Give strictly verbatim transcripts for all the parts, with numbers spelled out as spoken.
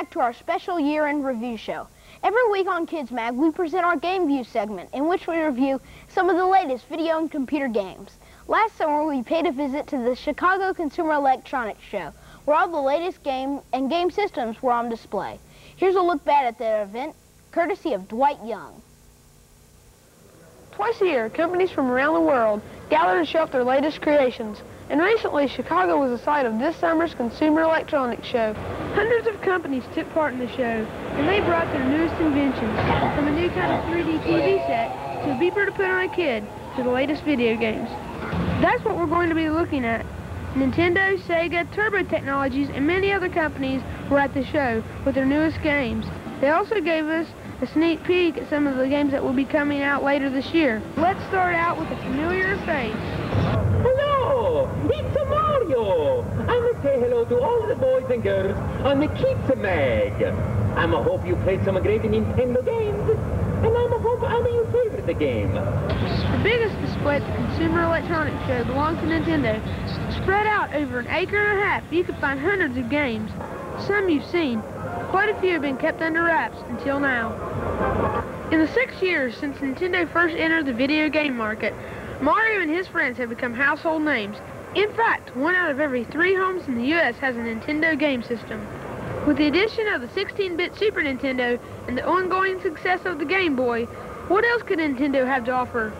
back to our special year-end review show. Every week on Kidsmag, we present our Game View segment, in which we review some of the latest video and computer games. Last summer, we paid a visit to the Chicago Consumer Electronics Show, where all the latest game and game systems were on display. Here's a look back at that event, courtesy of Dwight Young. Twice a year, companies from around the world gather to show off their latest creations. And recently, Chicago was the site of this summer's Consumer Electronics Show. Hundreds of companies took part in the show, and they brought their newest inventions, from a new kind of three D T V set, to a beeper to put on a kid, to the latest video games. That's what we're going to be looking at. Nintendo, Sega, Turbo Technologies, and many other companies were at the show with their newest games. They also gave us a sneak peek at some of the games that will be coming out later this year. Let's start out with a familiar face. It's a Mario! I must say hello to all the boys and girls on the Kidsmag. I'm a hope you played some great Nintendo games, and I'm a hope I'm your favorite game. The biggest display at the Consumer Electronics Show belongs to Nintendo. Spread out over an acre and a half, you can find hundreds of games. Some you've seen. Quite a few have been kept under wraps until now. In the six years since Nintendo first entered the video game market, Mario and his friends have become household names. In fact, one out of every three homes in the U S has a Nintendo game system. With the addition of the sixteen bit Super Nintendo and the ongoing success of the Game Boy, what else could Nintendo have to offer?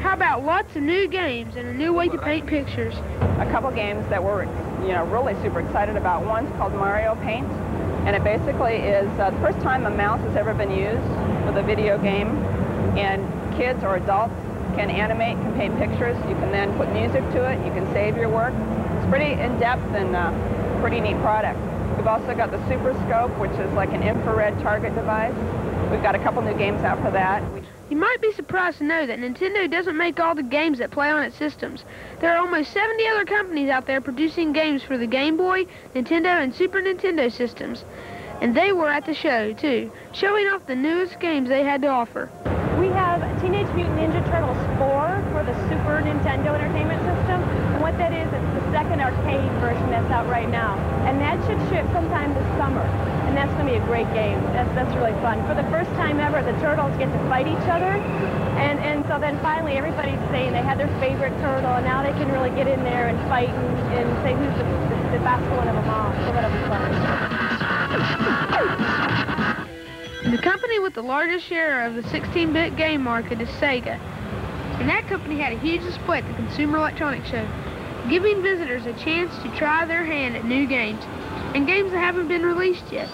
How about lots of new games and a new way to paint pictures? A couple games that we're, you know, really super excited about. One's called Mario Paint, and it basically is uh, the first time a mouse has ever been used with a video game, and kids or adults can animate, can paint pictures. You can then put music to it. You can save your work. It's pretty in-depth and uh, pretty neat product. We've also got the Super Scope, which is like an infrared target device. We've got a couple new games out for that. You might be surprised to know that Nintendo doesn't make all the games that play on its systems. There are almost seventy other companies out there producing games for the Game Boy, Nintendo, and Super Nintendo systems. And they were at the show, too, showing off the newest games they had to offer. We have Teenage Mutant Ninja Turtles four for the Super Nintendo Entertainment System. And what that is, it's the second arcade version that's out right now. And that should ship sometime this summer. And that's going to be a great game. That's, that's really fun. For the first time ever, the Turtles get to fight each other. And, and so then finally, everybody's saying they had their favorite turtle, and now they can really get in there and fight and, and say who's the, the, the best one of them all. So that'll be fun. The company with the largest share of the sixteen bit game market is Sega, and that company had a huge display at the Consumer Electronics Show, giving visitors a chance to try their hand at new games, and games that haven't been released yet.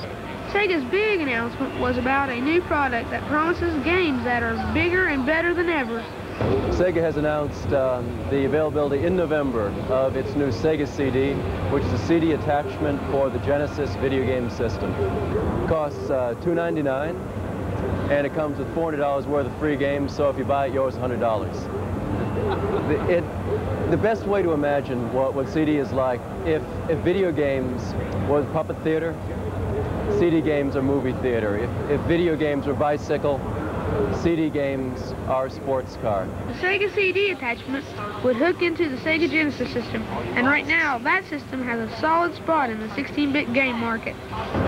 Sega's big announcement was about a new product that promises games that are bigger and better than ever. Sega has announced um, the availability in November of its new Sega C D, which is a C D attachment for the Genesis video game system. It costs uh, two ninety-nine, and it comes with four hundred dollars worth of free games, so if you buy it, yours is one hundred dollars. The, it, the best way to imagine what, what C D is like, if, if video games were puppet theater, C D games are movie theater. If, if video games were bicycle, C D games are sports card. The Sega C D attachment would hook into the Sega Genesis system, and right now that system has a solid spot in the sixteen bit game market.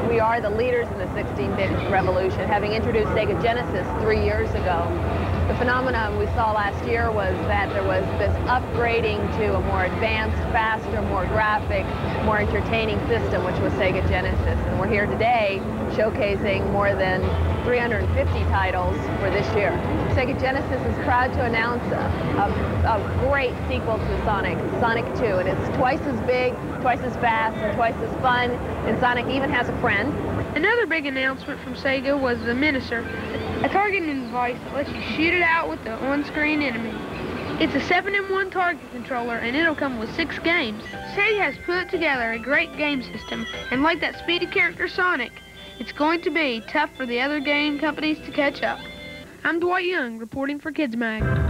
We are the leaders in the sixteen bit revolution, having introduced Sega Genesis three years ago. The phenomenon we saw last year was that there was this upgrading to a more advanced, faster, more graphic, more entertaining system, which was Sega Genesis. And we're here today showcasing more than three hundred fifty titles for this year. Sega Genesis is proud to announce a, a, a great sequel to Sonic, Sonic two, and it's twice as big, twice as fast, and twice as fun, and Sonic even has a friend. Another big announcement from Sega was the Menacer, a targeting device that lets you shoot it out with the on-screen enemy. It's a seven in one target controller, and it'll come with six games. Sega has put together a great game system, and like that speedy character Sonic, it's going to be tough for the other game companies to catch up. I'm Dwight Young, reporting for Kidsmag.